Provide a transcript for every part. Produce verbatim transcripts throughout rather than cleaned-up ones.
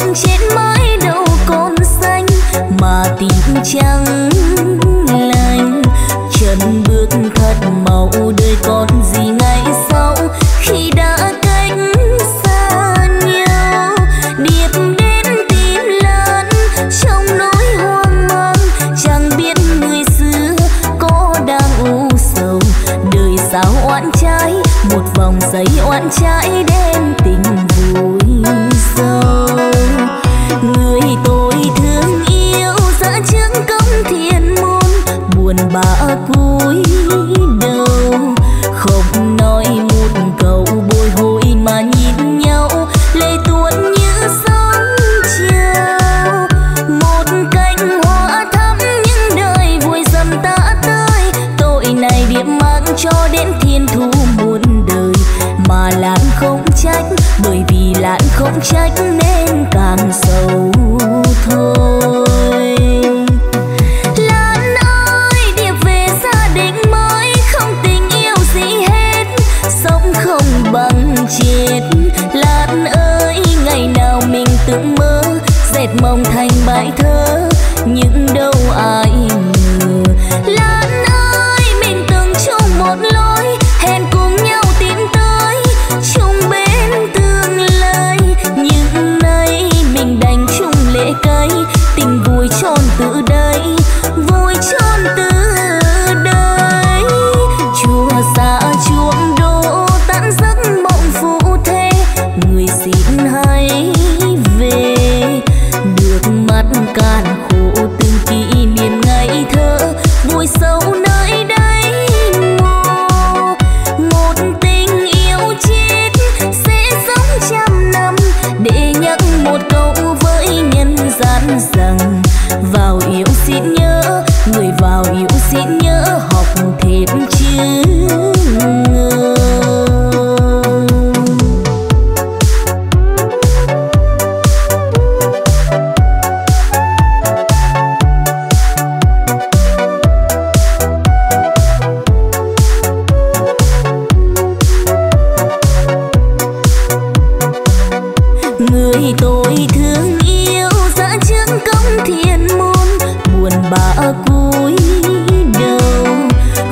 cuộn trên mái đầu con xanh mà tình trắng lành. Chân bước thật màu đời còn gì ngày sau khi đã cách xa nhau. Điệp đến tim lớn trong nỗi hoang mang, chẳng biết người xưa có đang u sầu. Đời sao oan trái, một vòng giấy oan trái đen tình vui sâu. Người tôi thương yêu dã chứng công thiên môn, buồn bã cúi đầu không nói một câu, bồi hồi mà nhìn nhau lệ tuôn như sóng chiều. Một cánh hoa thắm những đời vui dầm tã tơi, tội này điệp mang cho đến thiên thu muôn đời. Mà Lan không trách, bởi vì Lan không trách nên càng sâu thôi. Lan ơi, điệp về gia đình mới, không tình yêu gì hết, sống không bằng chết. Lan ơi, ngày nào mình tự mơ, dệt mộng thành bài thơ, nhưng đâu ai ngờ. Lan ơi, mình từng chung một lối, hẹn cùng nhau tìm tới chung bên tương lai. Nhưng nay mình đành chung lễ cây, tình vui tròn từ đây, vui tròn từ đây. Chùa xa chuông đổ tán giấc mộng phụ thế, người xin hãy về. Được mắt cạn khổ từng kỷ niệm ngày thơ, vui sâu nơi đây. Rằng vào yêu xin nhớ, người vào yêu xin nhớ, học thêm chữ ngờ. Người tôi thương yêu dã chứng công thiên môn, buồn bã cúi đầu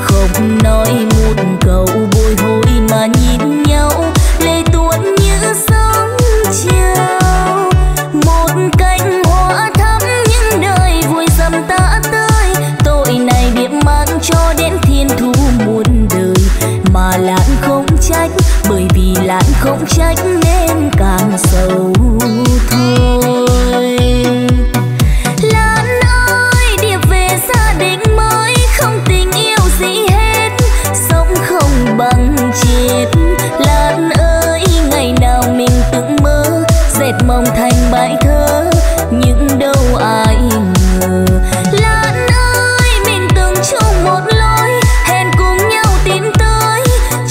không nói một câu, bồi hồi mà nhìn nhau lệ tuôn như sóng chiều. Một cánh hoa thắm những đời vui dầm tã tơi, tội này điệp mang cho đến thiên thu muôn đời. Mà Lan không trách, bởi vì Lan không trách nên càng sâu thôi. Lan ơi, điệp về gia đình mới, không tình yêu gì hết, sống không bằng chết. Lan ơi, ngày nào mình tự mơ, dệt mộng thành bài thơ, nhưng đâu ai ngờ. Lan ơi, mình từng chung một lối, hẹn cùng nhau tìm tới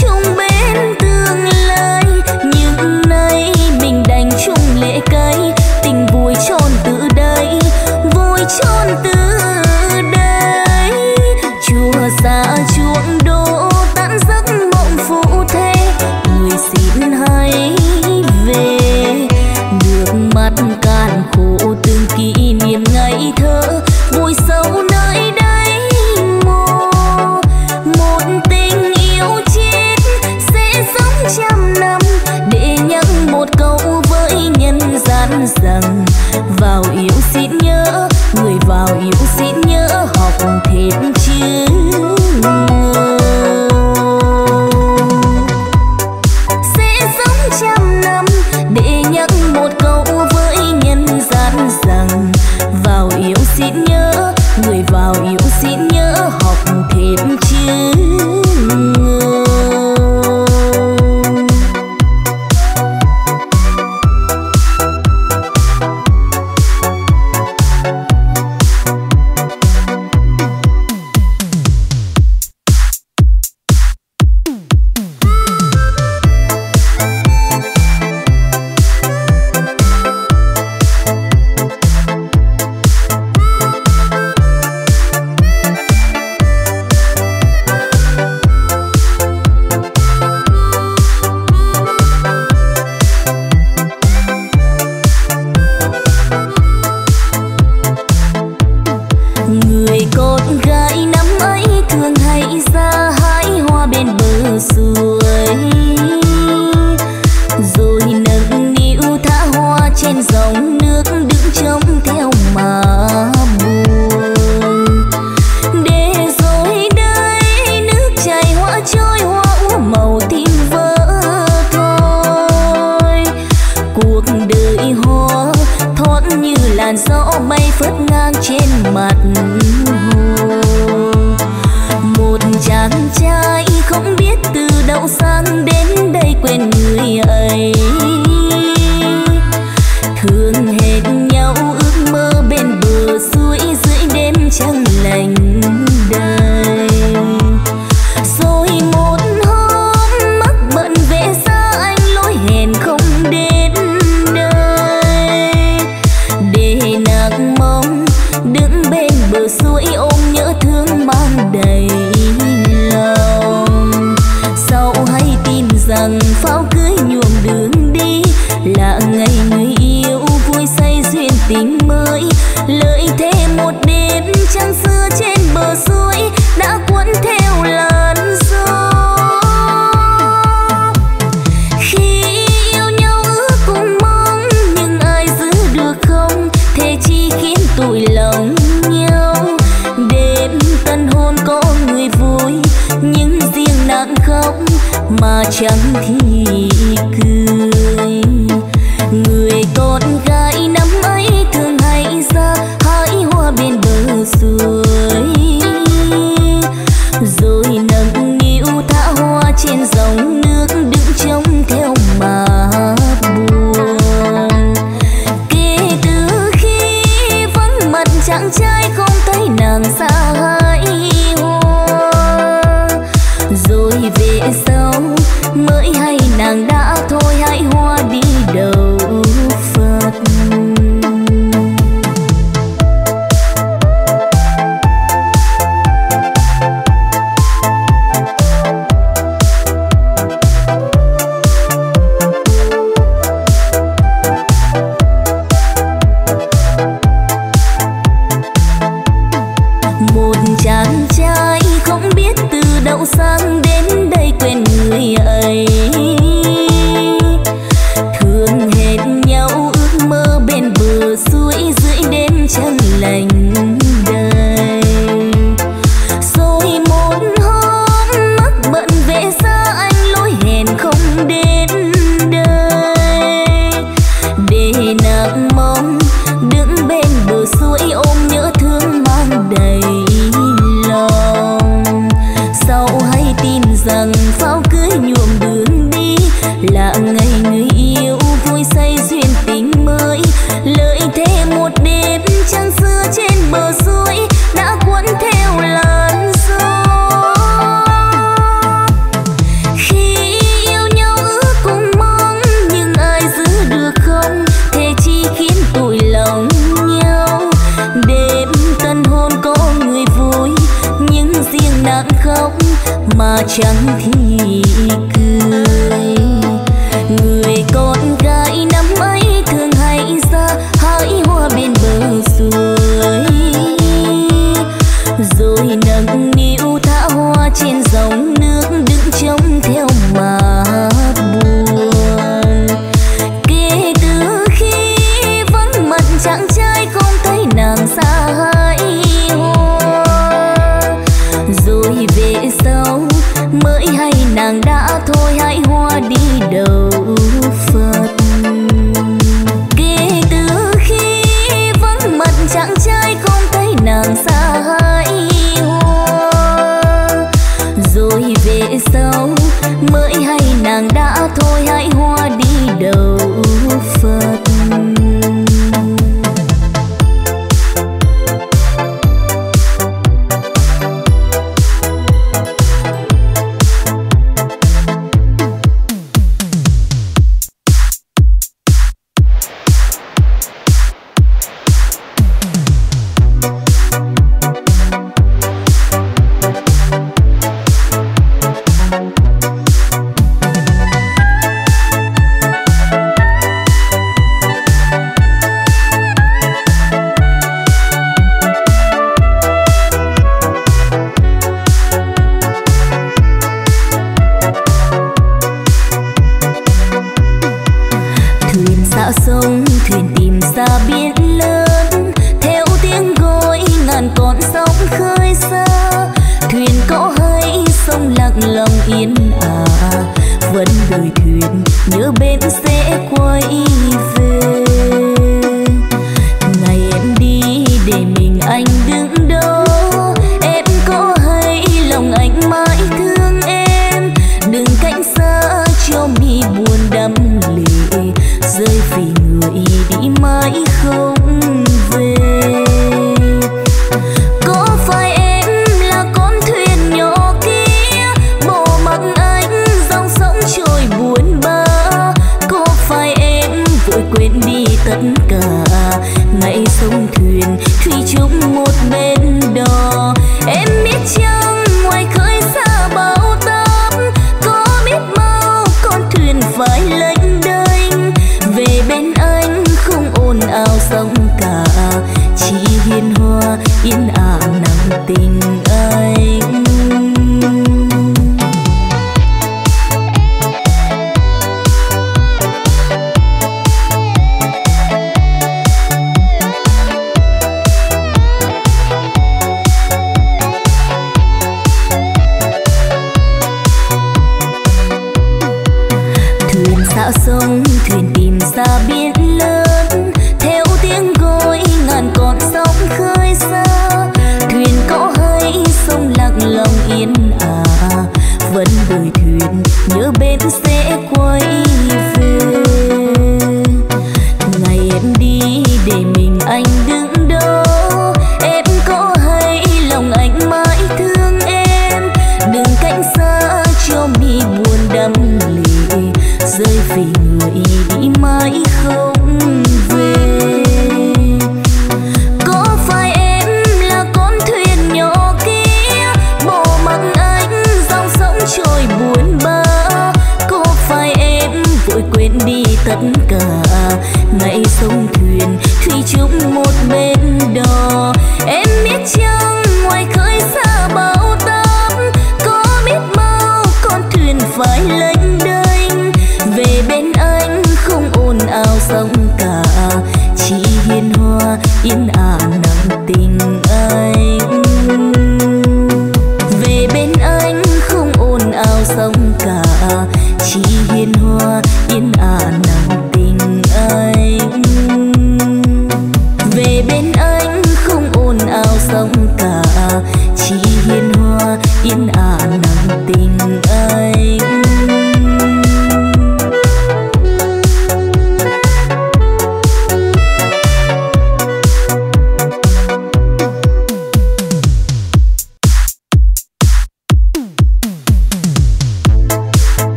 chung bên tương lai. Nhưng nay mình đành chung lễ cây, tình vui tròn từ đây, vui tròn từ đây. Chùa xa chuông đổ tán giấc mộng phụ thế, người xin hãy về. Nước mắt cạn khổ từng kỷ niệm ngày thơ, vui sâu nơi đây mồ. Một tình yêu chết sẽ sống trăm năm, để nhắc một câu với nhân gian rằng vào yêu xin nhớ, người vào yêu xin nhớ, học thêm chữ ngờ. Sẽ sống trăm năm, để nhắc một câu với nhân gian dòng nước đứng trông theo mà buồn. Để rồi đây nước chảy hoa trôi, hoa úa màu tim vỡ thôi. Cuộc đời hoa thoát như làn gió bay phất ngang trên mặt hồ. Một chàng trai không biết từ đâu sang đến đây quên người ấy. Chẳng thì cười người con gái năm ấy thường hay ra hái hoa bên bờ suối, rồi nâng niu thả hoa trên dòng nước đứng trông theo mà buồn. Kể từ khi vắng mặt chàng trai không thấy nàng xa hái hoa, rồi về sau mới hay nàng đã thôi hãy hoa đi đầu Phật. Một chàng trai không biết từ đâu sang đến đây quên người ấy. Thương hết nhau ước mơ bên bờ suối dưới đêm trăng lành đời. Rồi một hôm mắc bận về xa anh lối hẹn không đến đời. Để nàng mong đứng bên bờ suối ôm nhớ thương mang đầy lòng. Sau hãy tin rằng pháo cưới nhuộm đường đi là ngày người yêu vui say duyên tình mới. Lợi thế một đêm trăng xưa trên bờ suối đã cuốn theo làn gió. Khi yêu nhau ước cùng mong nhưng ai giữ được không, thế chi khiến tủi lòng nhau. Đêm tân hôn có người vui nhưng riêng nàng khóc mà chẳng thì cười. Người con gái năm ấy thường hay ra hái hoa bên bờ suối, rồi nâng niu thả hoa trên dòng nước đứng trông theo mà buồn. Kể từ khi vắng mặt chàng trai không thấy nàng xa hái hoa, rồi về sau mới hay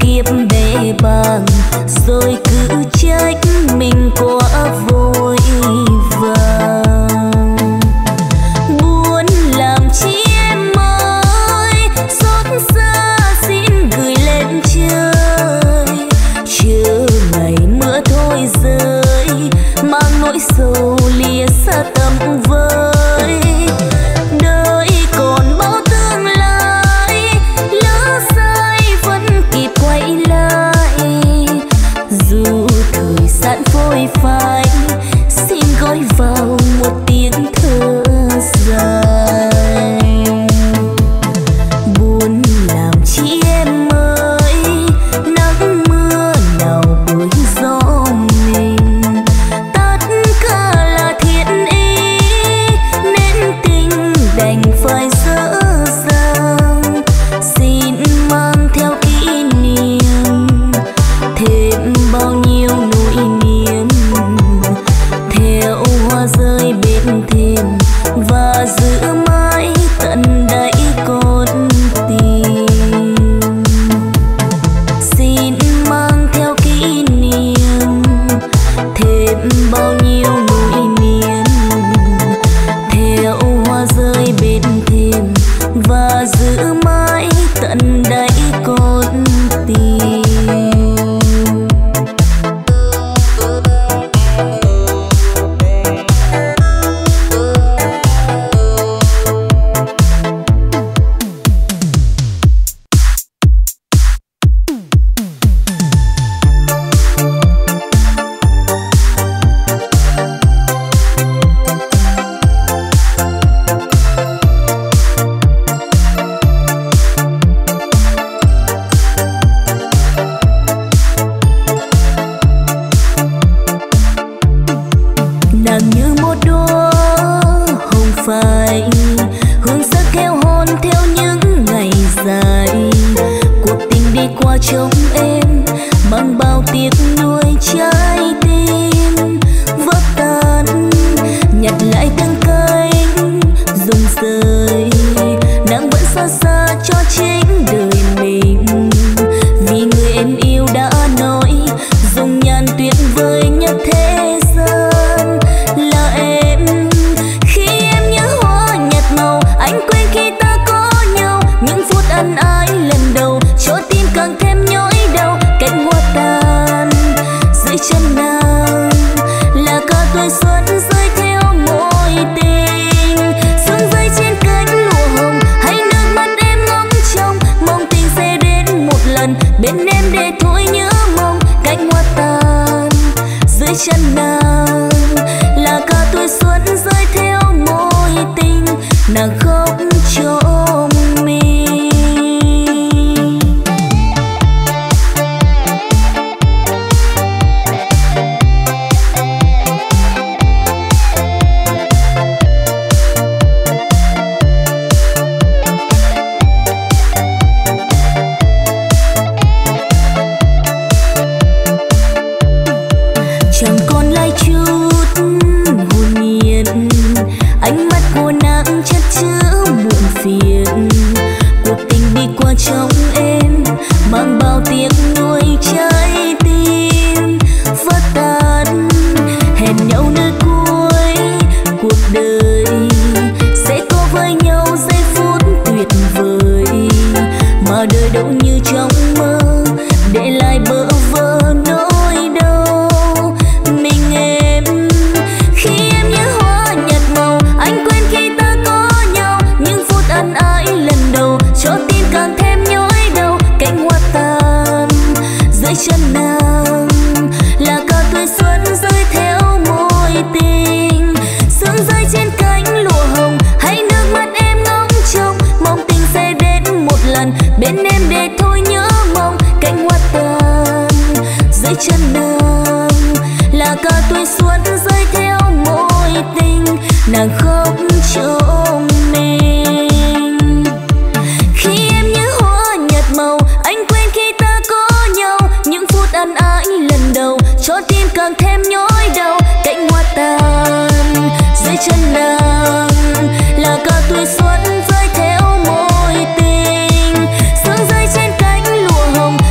kiếp bề bàng rồi cứ trách mình quá vội vàng. Buồn làm chi em ơi, xót xa xin gửi lên trời, chờ ngày mưa thôi rơi mang nỗi sầu lìa xa tầm vơi.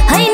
Hãy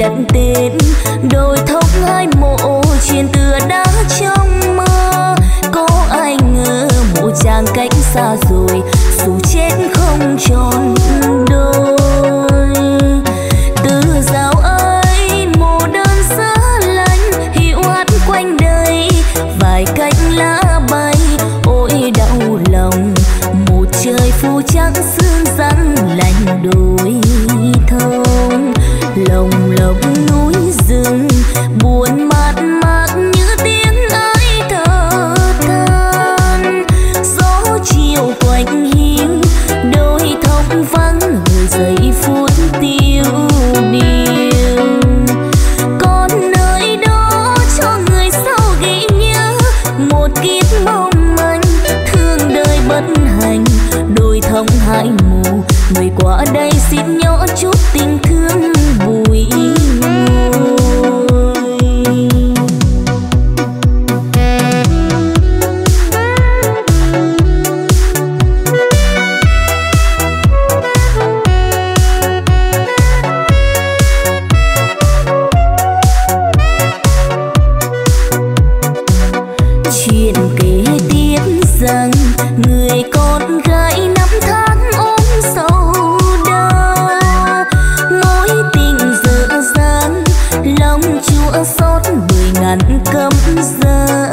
đặt tên đôi thóc hai mộ truyền từ đã trong mơ. Có ai ngờ mộ chàng cách xa rồi, dù chết không tròn đôi. Từ giáo ơi mộ đơn giá lạnh, hiệu hát quanh đây vài cánh lá bay. Ôi đau lòng một trời phu trắng sương rắn lạnh đôi thơm. Lồng lộc núi rừng buồn mát mát như tiếng ái thở than. Gió chiều quạnh hiu đôi thóc vắng, người giây phút tiêu điều. Con nơi đó cho người sau ghi nhớ một kiếp mong manh, thương đời bất hạnh đôi thóc hai mù. Người qua đây xin nhỏ chút tình thương bụi. Chuyện kể tiếp rằng người con gái năm tháng ốm sầu đau, mối tình dở dang lòng chua xót mười ngàn cấm gia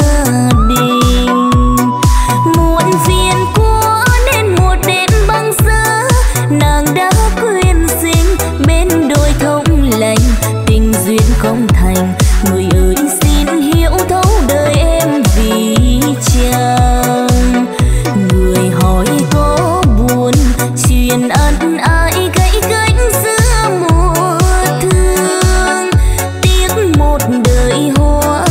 đình. Muộn phiền quá nên một đêm băng giá, nàng đã quyên sinh bên đôi thông lành. Tình duyên không thành người ơi xin hiểu thấu đời em vì chàng. Người hỏi có buồn chuyện ăn ai gãy gánh giữa mùa thương. Tiếc một đời hoa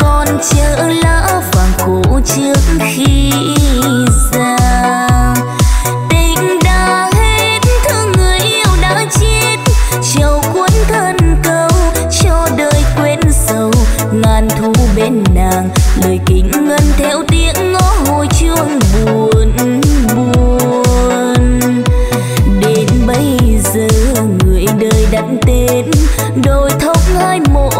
còn chợ lá vàng khổ trước khi già. Tình đã hết thương người yêu đã chết, trầu cuốn thân câu cho đời quên sầu. Ngàn thu bên nàng lời kính ngân theo tiếng ngõ hồi chuông buồn buồn. Đến bây giờ người đời đặt tên đôi thóc hai mộ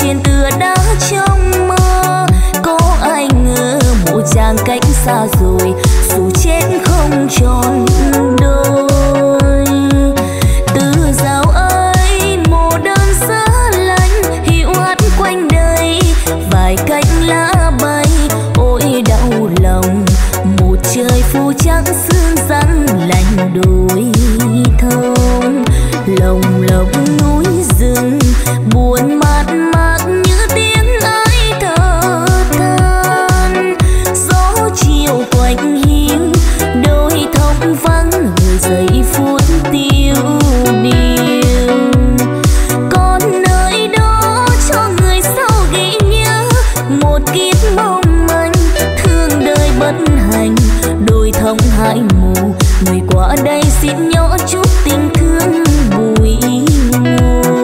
truyền từ đã trong mơ. Có ai ngờ mộ chàng cách xa rồi, dù chết không tròn đôi. Từ giáo ơi mộ đơn giá lạnh, hiệu hát quanh đây vài cánh lá bay. Ôi đau lòng một trời phu trắng sương rắn lạnh đôi thơm. Lồng lộc núi rừng buồn mát mát như tiếng ái thở than. Gió chiều quạnh hiu đôi thóc vắng, người giây phút tiêu điều. Con nơi đó cho người sau ghi nhớ một kiếp mong manh, thương đời bất hạnh đôi thóc hai mù. Người qua đây xin nhỏ chút tình thương bụi ngô.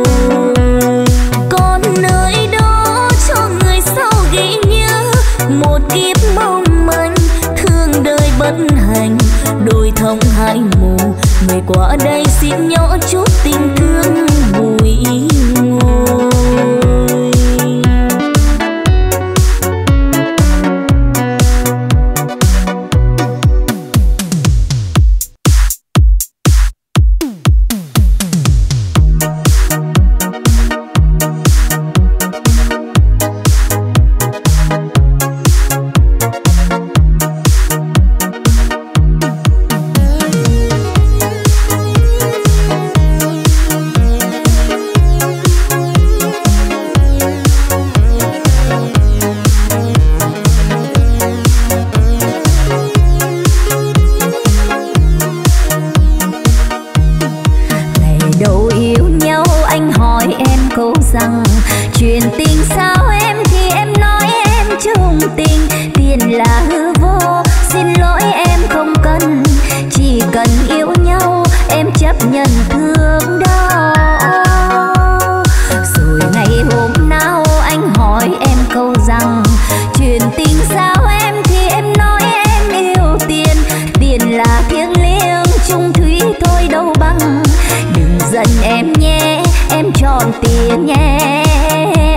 em tròn tiền nhé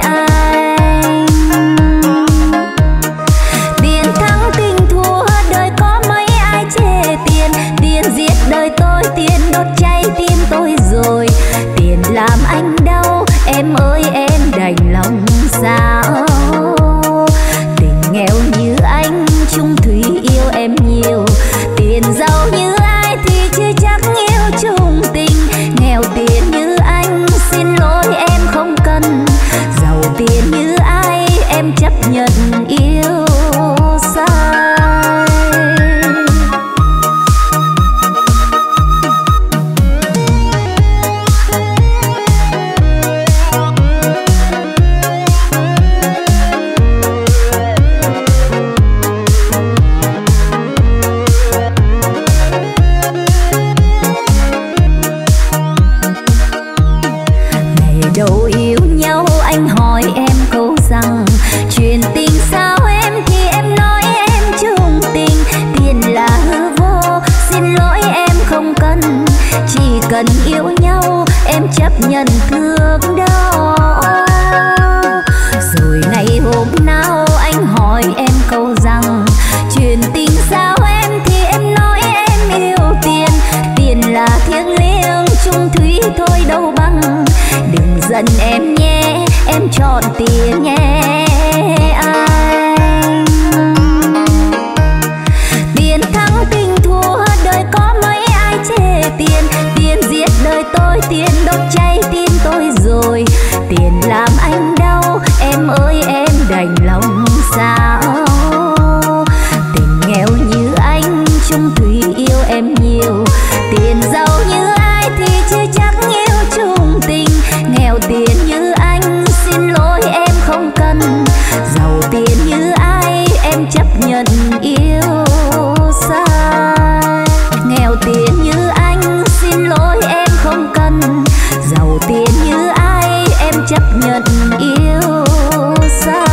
anh. Tiền thắng tình thua đời có mấy ai chê tiền. Tiền giết đời tôi, tiền đốt cháy tim tôi rồi. Tiền làm anh đau, em ơi em đành lòng sao. Tình nghèo như anh, chung thủy yêu em nhiều. Tiền giàu như ai thì chưa chắc yêu chung tình. Nghèo tiền như anh, xin lỗi em không cần. Giàu tiền như ai, em chấp nhận yêu sai. Cần yêu nhau em chấp nhận thương đau. Rồi nay hôm nào anh hỏi em câu rằng chuyện tình sao em thì em nói em yêu tiền. Tiền là thiêng liêng chung thủy thôi đâu bằng. Đừng giận em nhé, em chọn tiền nhé anh. Tiền thắng tình thua đời có mấy ai chê tiền. Đời tôi tiền đốt cháy tim tôi rồi. Tiền làm anh đau, em ơi em đành lòng sao. Tình nghèo như anh, chung thủy yêu em nhiều. Tiền giàu như ai thì chưa chắc yêu chung tình. Nghèo tiền như anh, xin lỗi em không cần. Giàu tiền như ai, em chấp nhận yêu sai. Nghèo tiền như anh, xin lỗi em không cần. Giàu tiền như ai, em chấp nhận yêu sai.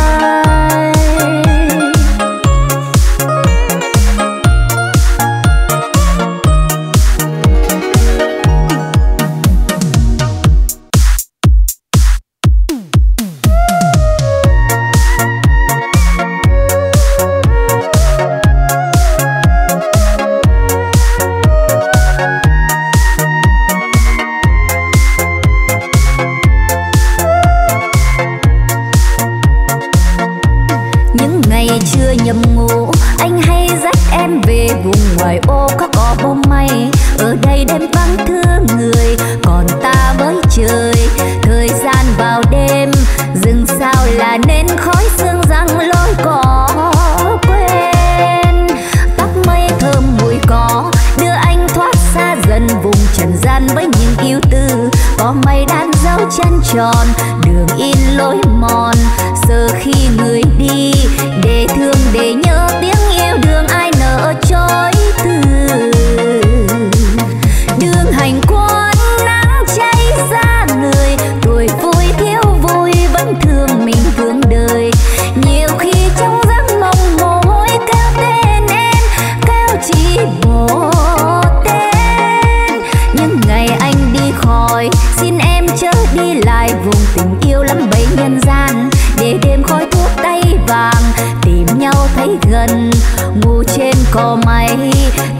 Có mày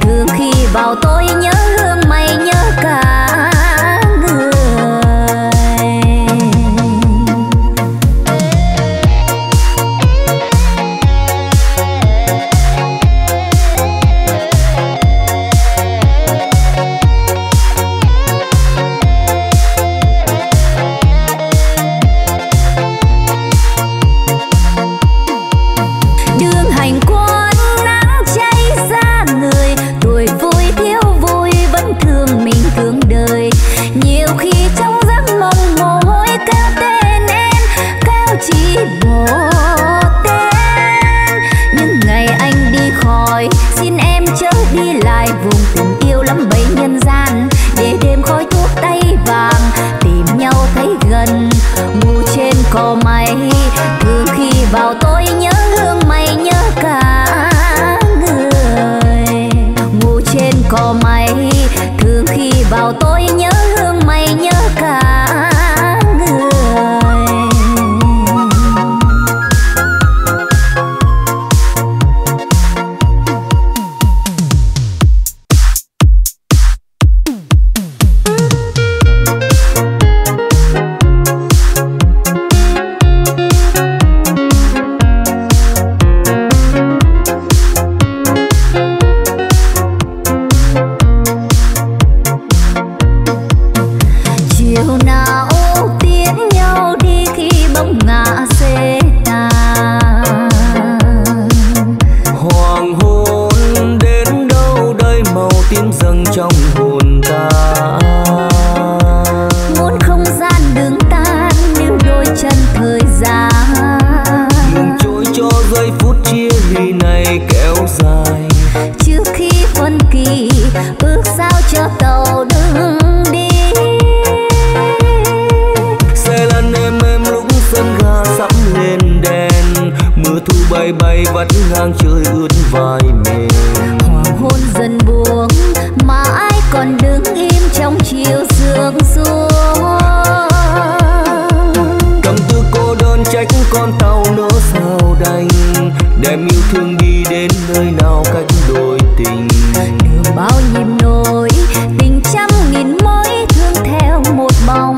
thương khi vào tôi nhớ hương mày nhớ cả. bay bay vắt ngang trời ướt vai mềm. Hoàng hôn dần buông mà ai còn đứng im trong chiều sương xuống. Cầm tư cô đơn trách con tàu nỡ sao đành, đem yêu thương đi đến nơi nào cách đôi tình. Đường bao nhiêu nỗi tình trăm nghìn mối thương theo một bóng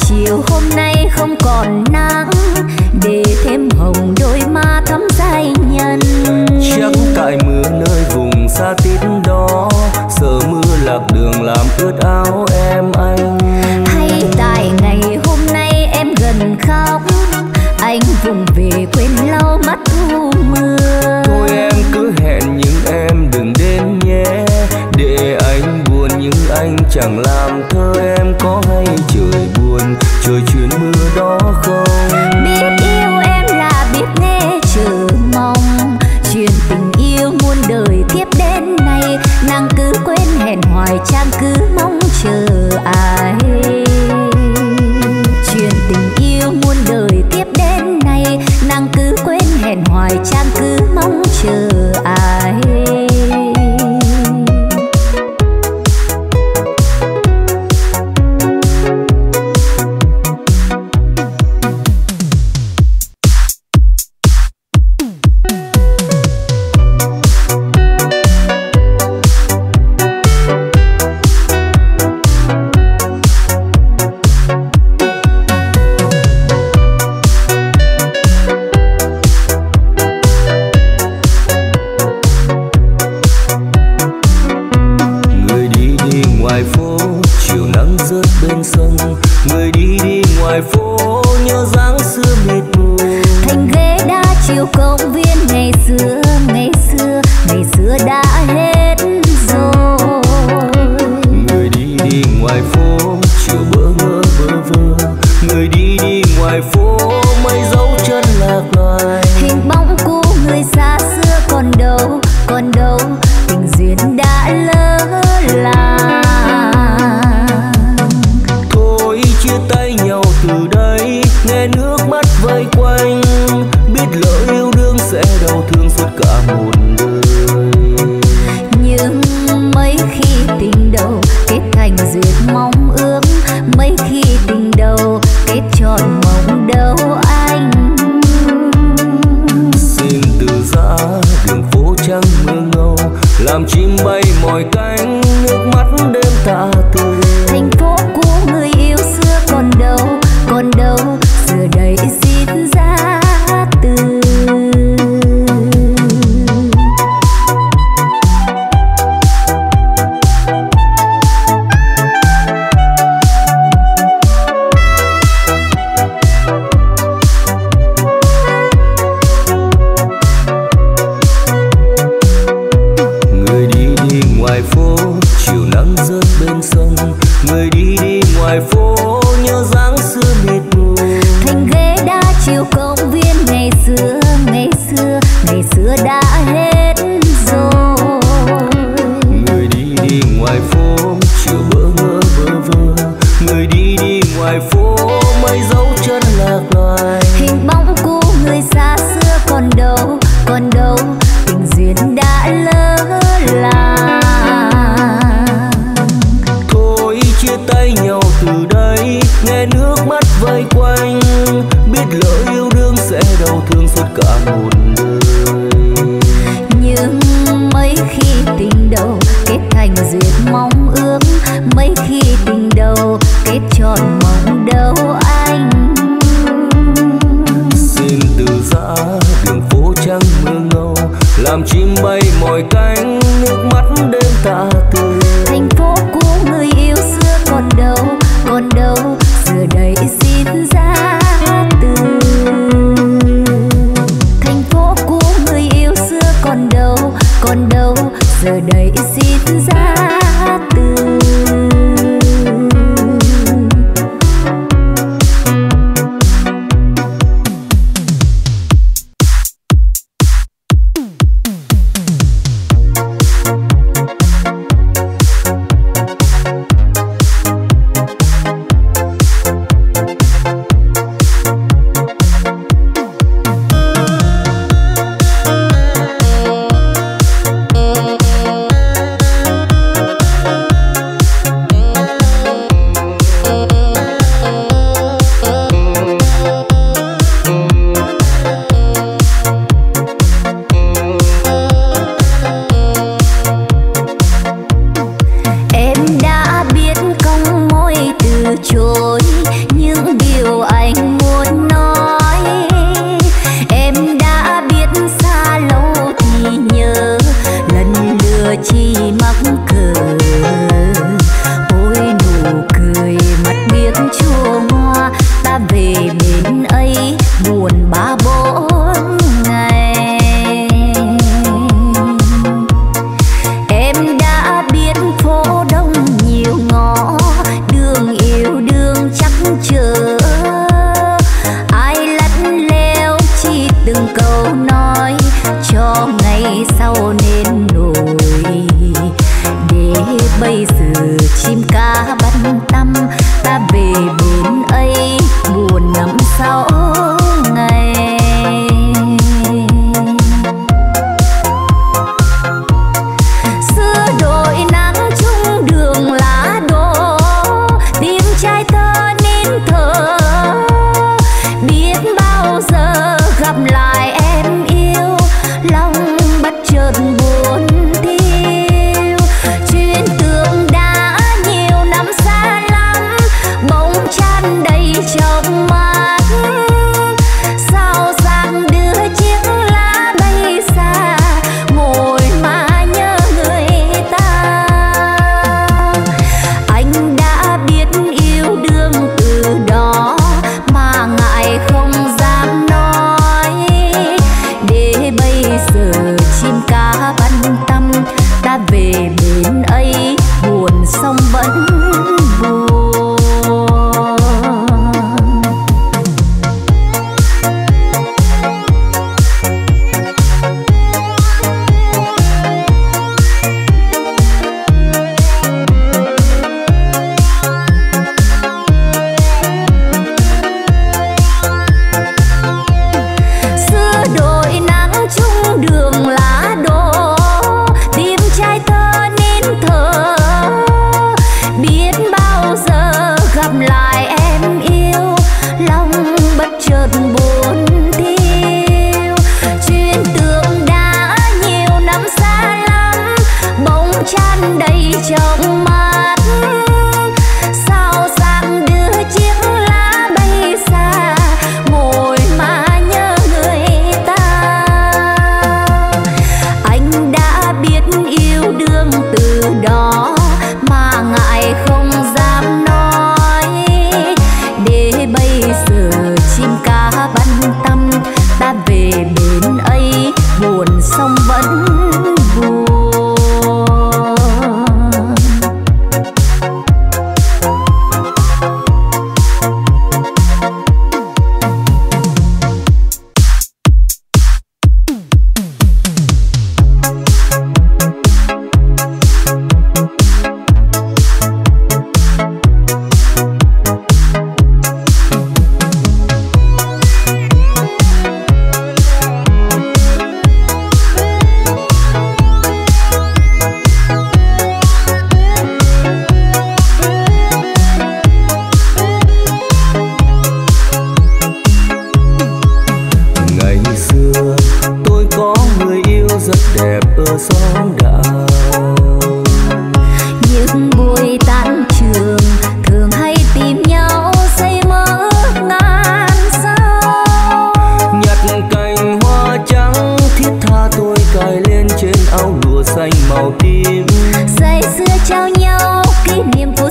chiều hôm nay không còn nắng để thêm hồng đôi má thắm giai nhân. Chắc tại mưa nơi vùng xa tít đó, sợ mưa lạc đường làm ướt áo em anh. Hay tại ngày hôm nay em gần khóc, anh vùng về quên lau mắt thu mưa. Thôi em cứ hẹn nhưng em đừng đến nhé, để anh buồn nhưng anh chẳng làm thơ em có hay trời buồn, trời chuyến mưa đó không. Biết yêu em là biết nghe chờ mong, chuyện tình yêu muôn đời tiếp đến nay, nàng cứ quên hẹn hoài trang cứ mong chờ ai. Chuyện tình yêu muôn đời tiếp đến nay, nàng cứ quên hẹn hoài trang cứ mong chờ ai.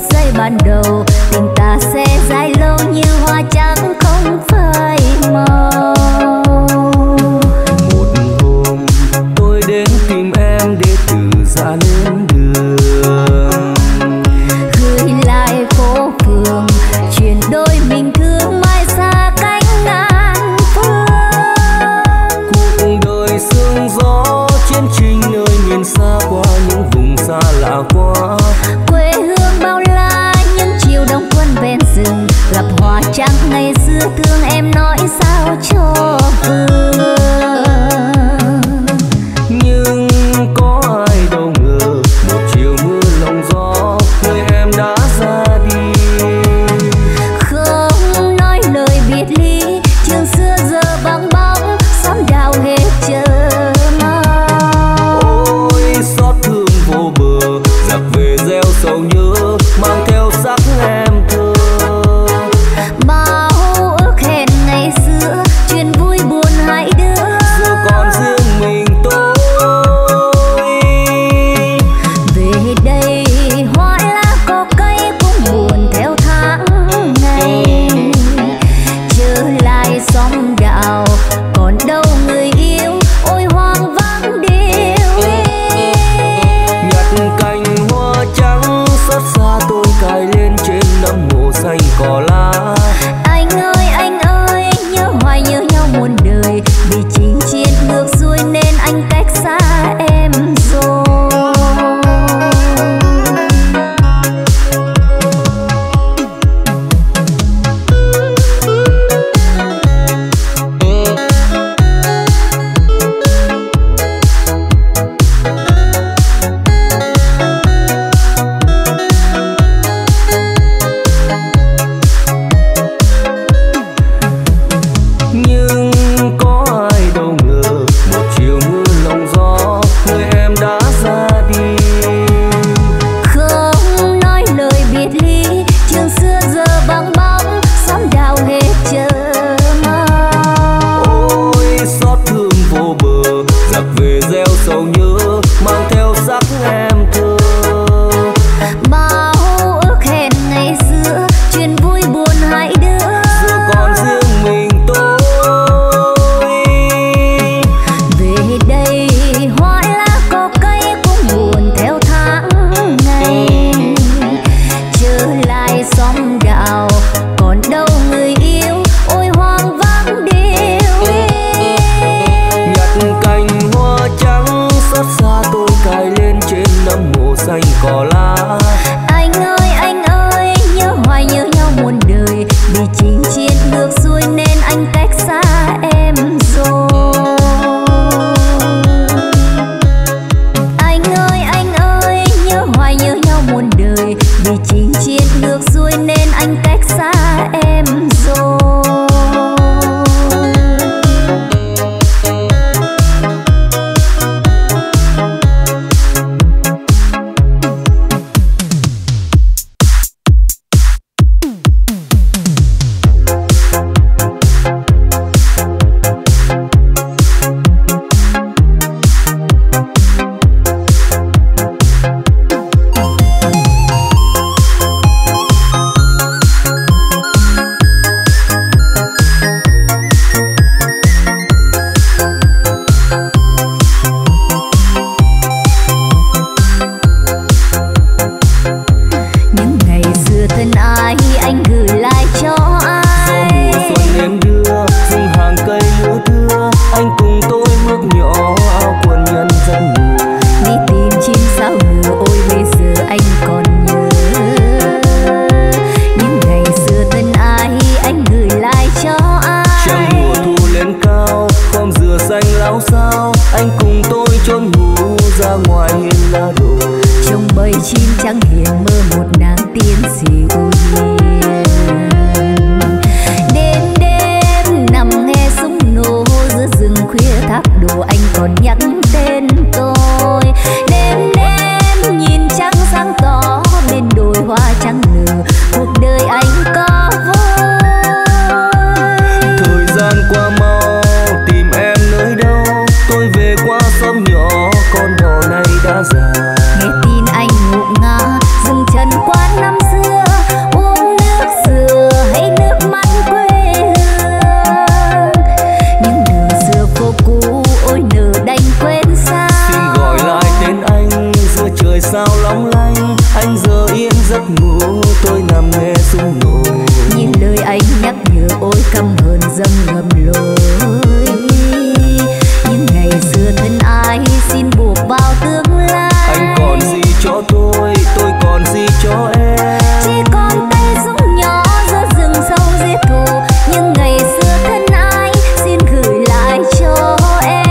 giây ban đầu, tình ta sẽ dài lâu như hoa trắng không phai màu. Một hôm tôi đến tìm em để từ giã lên đường, gửi lại phố phường chuyển đôi mình thương mai xa cánh ngang phương. Cuộc đời sương gió trên trình nơi miền xa qua những vùng xa lạ quá. Gặp hoa trắng ngày xưa thương em nói sao cho vừa, nhưng có ai đâu ngờ một chiều mưa lòng gió người em đã ra đi. Không nói lời biệt ly, trường xưa giờ vắng bóng xóm đào hết chờ mơ. Ôi xót thương vô bờ giặc về gieo sầu nhớ mang theo sắc em. tôi nằm nghe sương nổi. Nhìn lời anh nhắc nhở ôi căm hờn dâng ngầm lối. Những ngày xưa thân ai xin buộc vào tương lai. Anh còn gì cho tôi, tôi còn gì cho em. Chỉ còn tay dũng nhỏ giữa rừng sâu giết thù. Những ngày xưa thân ai xin gửi lại cho em.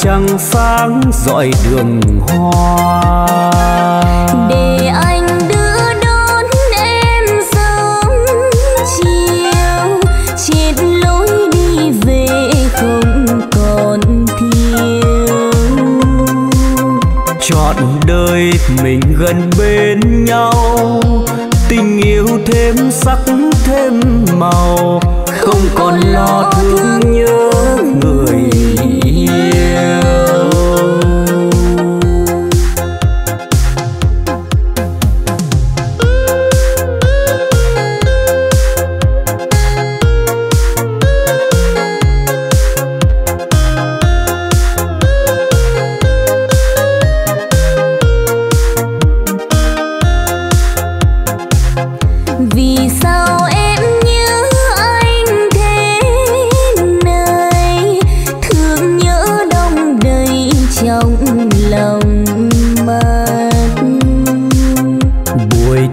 Trăng sáng dọi đường hoa để anh đưa đón em sớm chiều, chết lối đi về không còn thiếu. Chọn đời mình gần bên nhau, tình yêu thêm sắc thêm màu, không còn lo thương nhớ người. Ooh.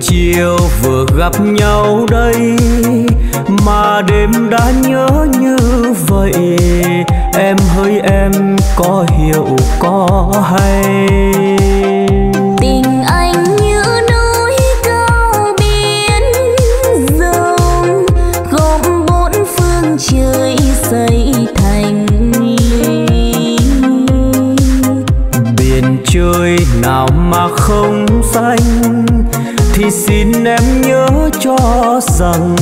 chiều vừa gặp nhau đây mà đêm đã nhớ như vậy. Em hỡi em có hiểu có hay, tình anh như núi cao biến rộng, gồm bốn phương trời xây thành linh. Biển trời nào mà không xanh, thì xin em nhớ cho rằng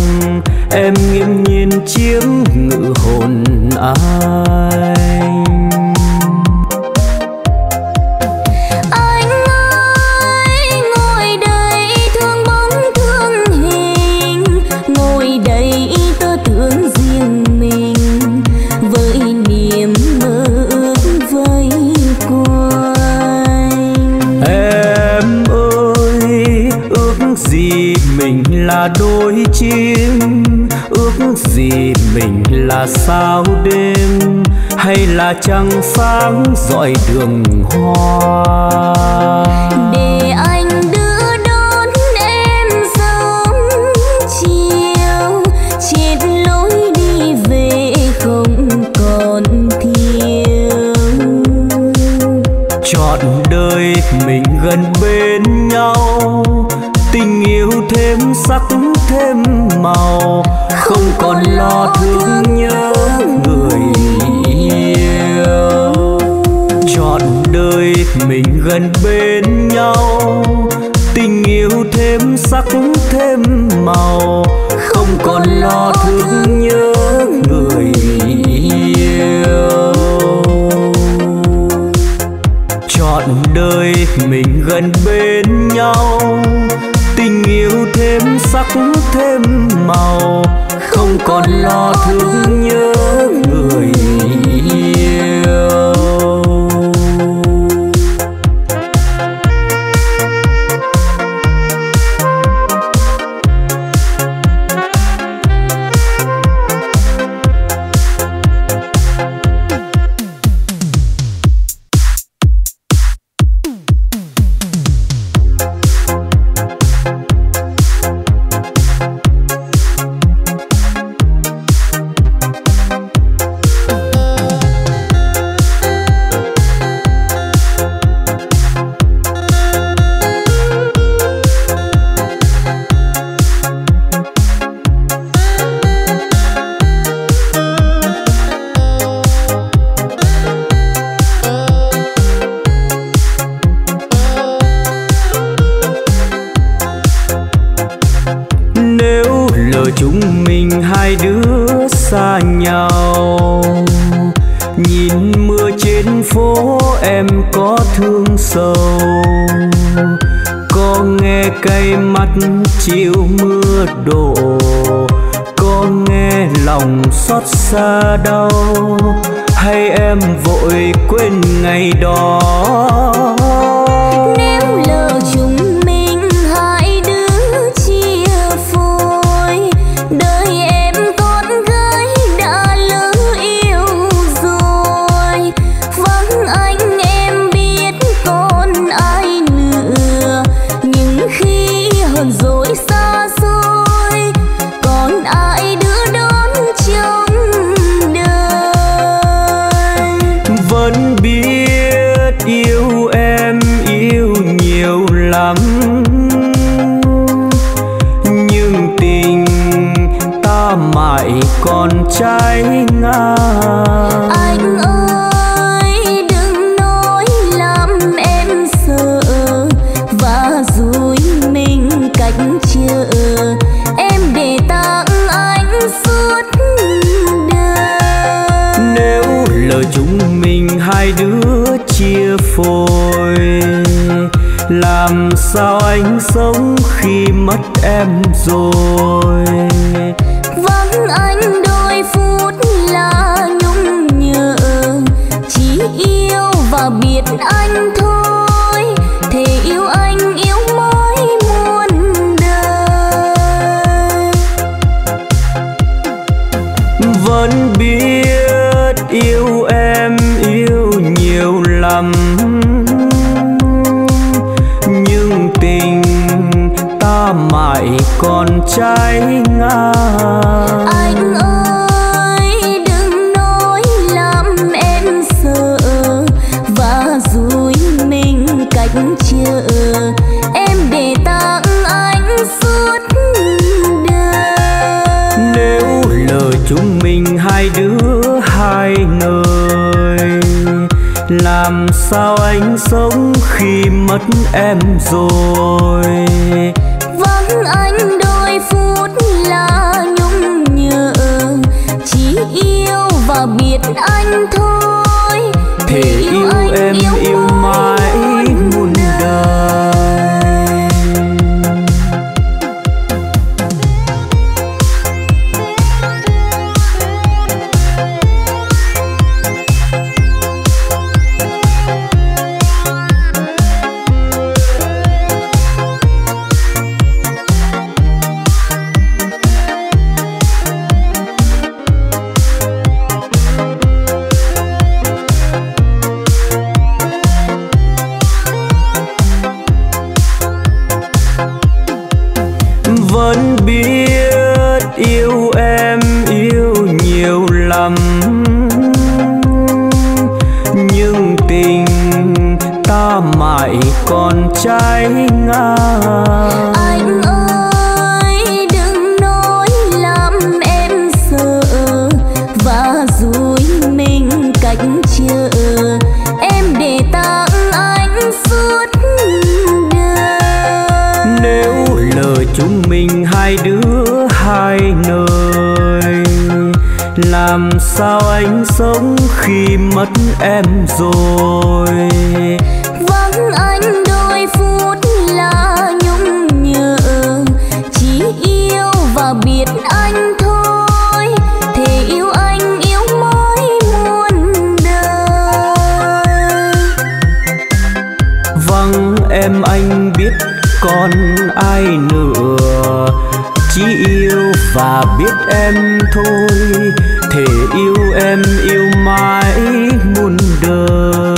em nghiễm nhiên chiếm ngự hồn anh. Anh ơi ngồi đây thương bóng thương hình, ngồi đây tớ tưởng riêng mình với niềm mơ ước vây quanh. Em ơi ước gì mình là đôi chim, ước gì mình là sao đêm, hay là trăng sáng rọi đường hoa. Để anh đưa đón em sớm chiều, trên lối đi về không còn thiếu. Chọn đời mình gần bên nhau, tình yêu thêm sắc thêm màu, không còn lo thương nhớ người yêu. Chọn đời mình gần bên nhau, tình yêu thêm sắc thêm màu, không còn lo thương nhớ người yêu. Chọn đời mình gần bên nhau, tình yêu thêm sắc thêm màu, không còn lo thương nhớ người yêu. Xa đau hay em vội quên ngày đó. Nếu lỡ chúng mình hai đứa chia phôi, đời em con gái đã lỡ yêu rồi, vắng anh em biết còn ai nữa. Nhưng khi hờn dỗi xa xôi, còn ai đứa đón chờ lắm. Nhưng tình ta mãi còn trái ngang. Anh ơi đừng nói làm em sợ và dối mình cách chờ, em để tặng anh suốt đời. Nếu lỡ chúng mình hai đứa chia phôi, làm sao anh sống khi mất em rồi. Vắng anh đôi phút là nhung nhớ, chỉ yêu và biết anh thôi, thề yêu anh yêu mãi muôn đời. Vẫn biết yêu em yêu nhiều lắm, mãi còn trái ngang. Anh ơi đừng nói làm em sợ và dối mình cách chờ, em để tặng anh suốt đời. Nếu lời chúng mình hai đứa hai người, làm sao anh sống khi mất em rồi? Vắng anh đôi phút là nhung nhớ, chỉ yêu và biết anh thôi. Thể yêu anh, em yêu, yêu mãi muôn đời. Trái ngang. Anh ơi đừng nói làm em sợ và dối mình cách chờ, em để tặng anh suốt đời. Nếu lời chúng mình hai đứa hai nơi, làm sao anh sống khi mất em rồi? Vắng anh đôi phút là nhung nhớ, chỉ yêu và biết anh thôi. Thề yêu anh yêu mãi muôn đời. Vâng em anh biết còn ai nữa, chỉ yêu và biết em thôi. Thề yêu em yêu mãi muôn đời.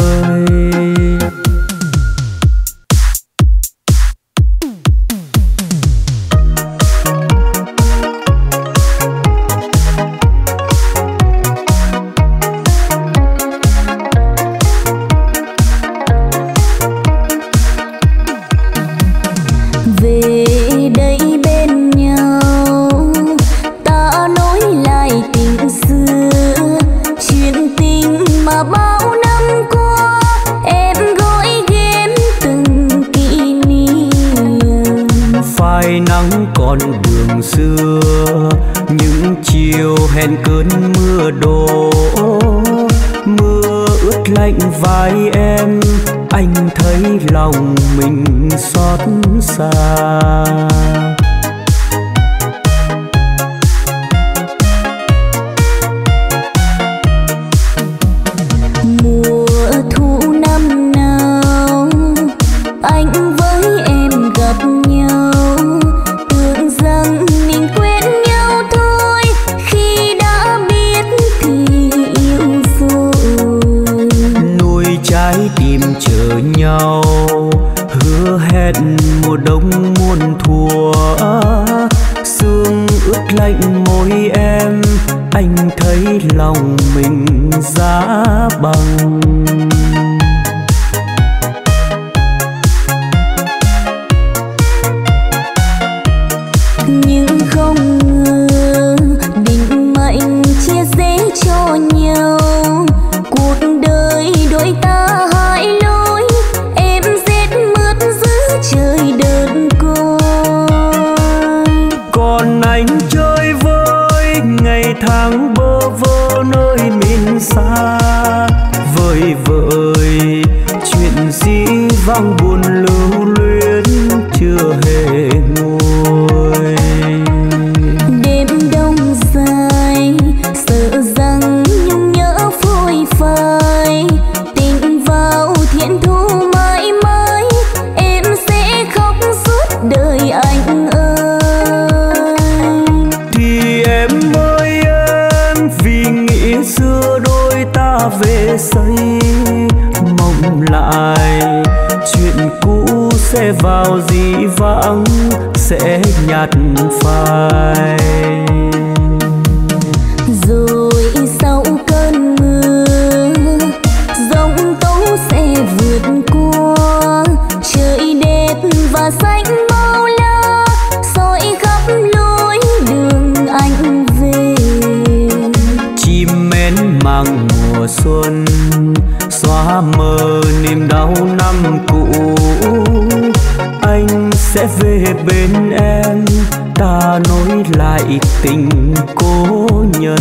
Sẽ vào dĩ vãng sẽ nhạt phai. Rồi sau cơn mưa giông tố sẽ vượt qua, trời đẹp và xanh bao la soi khắp lối đường anh về. Chim én mang mùa xuân xóa mờ niềm đau năm cũ, anh sẽ về bên em, ta nối lại tình cố nhân.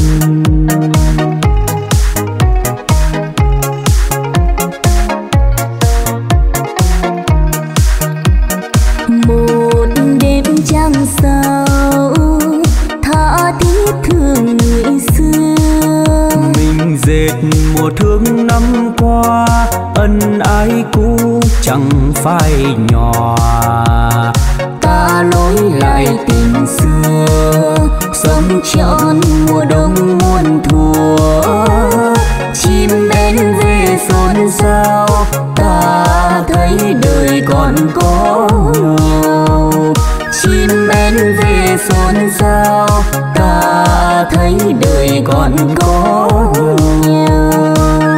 Một đêm trăng sao tha thiết thương người xưa, mình dệt mùa thương năm qua, ân ái cũ chẳng phải nhỏ. Ta lối lại tình xưa, sống trọn mùa đông muôn thuở. Chim én về xôn xao, ta thấy đời còn có nhiều. Chim én về xôn xao, ta thấy đời còn có nhiều.